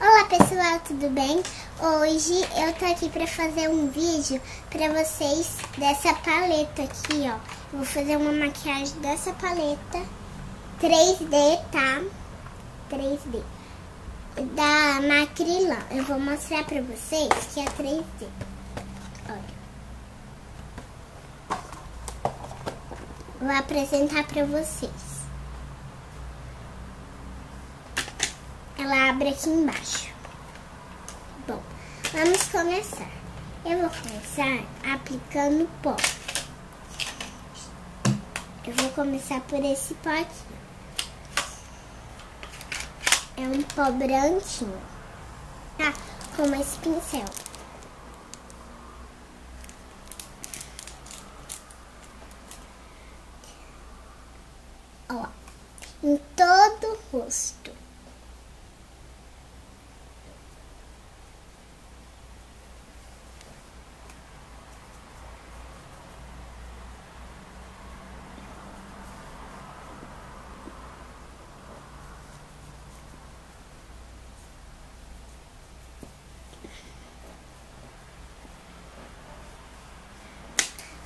Olá pessoal, tudo bem? Hoje eu tô aqui pra fazer um vídeo pra vocês dessa paleta aqui, ó. Eu vou fazer uma maquiagem dessa paleta 3D, tá? 3D da Macrilan. Eu vou mostrar pra vocês que é 3D. Olha. Vou apresentar pra vocês. Ela abre aqui embaixo. Bom, vamos começar. Eu vou começar aplicando pó. Eu vou começar por esse pó aqui. É um pó branquinho, tá? Com esse pincel. Ó, em todo o rosto.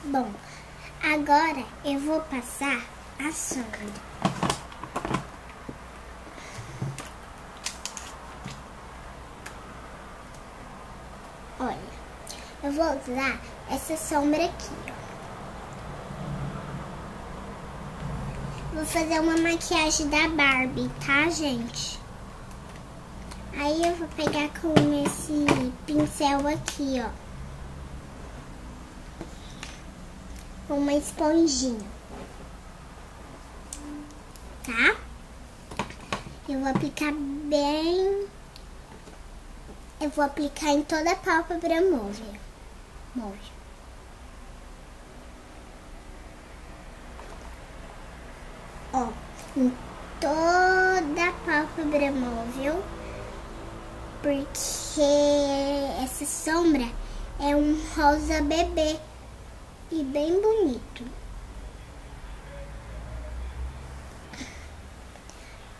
Bom, agora eu vou passar a sombra. Olha, eu vou usar essa sombra aqui, ó. Vou fazer uma maquiagem da Barbie, tá, gente? Aí eu vou pegar com esse pincel aqui, ó. Uma esponjinha, tá? Eu vou aplicar bem. Eu vou aplicar em toda a pálpebra móvel. Ó, em toda a pálpebra móvel, porque essa sombra é um rosa bebê. E bem bonito.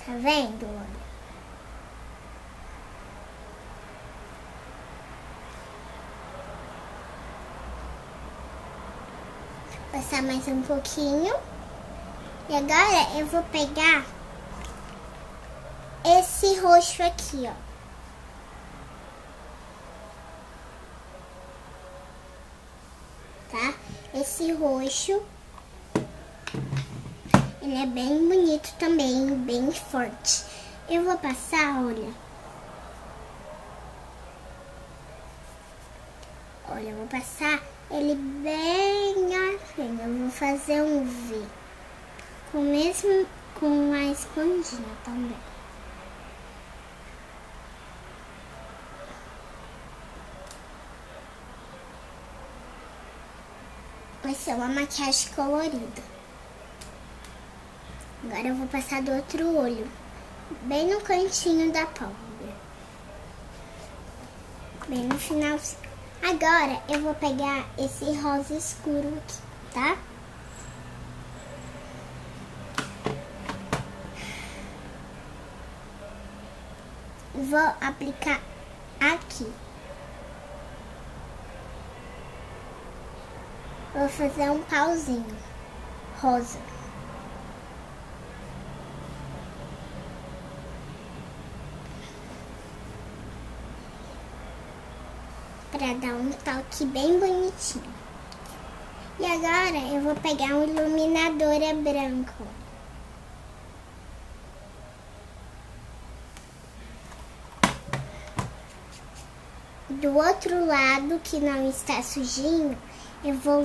Tá vendo? Vou passar mais um pouquinho. E agora eu vou pegar esse roxo aqui, ó. Tá? Esse roxo, ele é bem bonito também, bem forte. Eu vou passar, olha. Olha, eu vou passar ele bem assim. Eu vou fazer um V. Com a esponjinha também. Vai ser uma maquiagem colorida. Agora eu vou passar do outro olho, bem no cantinho da pálpebra, bem no finalzinho. Agora eu vou pegar esse rosa escuro aqui, tá? Vou aplicar aqui. Vou fazer um pauzinho rosa. Pra dar um toque bem bonitinho. E agora eu vou pegar um iluminador branco. Do outro lado, que não está sujinho, eu vou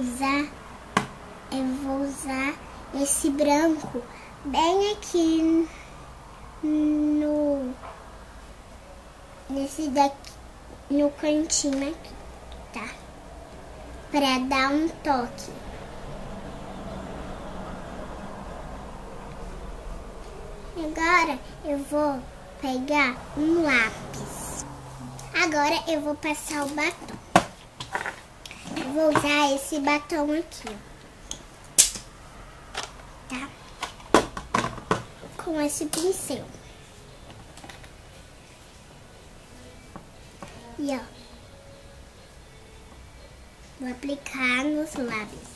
usar esse branco bem aqui nesse daqui, no cantinho aqui, tá? Pra dar um toque. Agora eu vou pegar um lápis. Agora eu vou passar o batom. Vou usar esse batom aqui, tá? Com esse pincel. Aqui, ó. Vou aplicar nos lábios.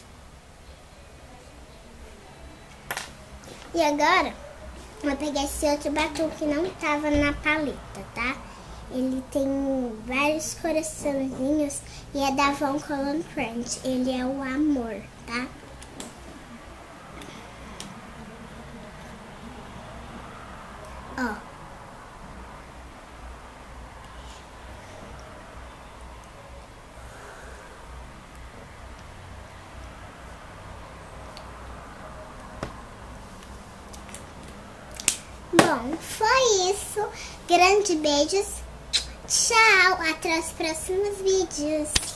E agora, vou pegar esse outro batom que não tava na paleta, tá? Ele tem vários coraçãozinhos e é da Von Cologne Print. Ele é o amor, tá? Ó. Bom, foi isso. Grandes beijos. Tchau, até os próximos vídeos.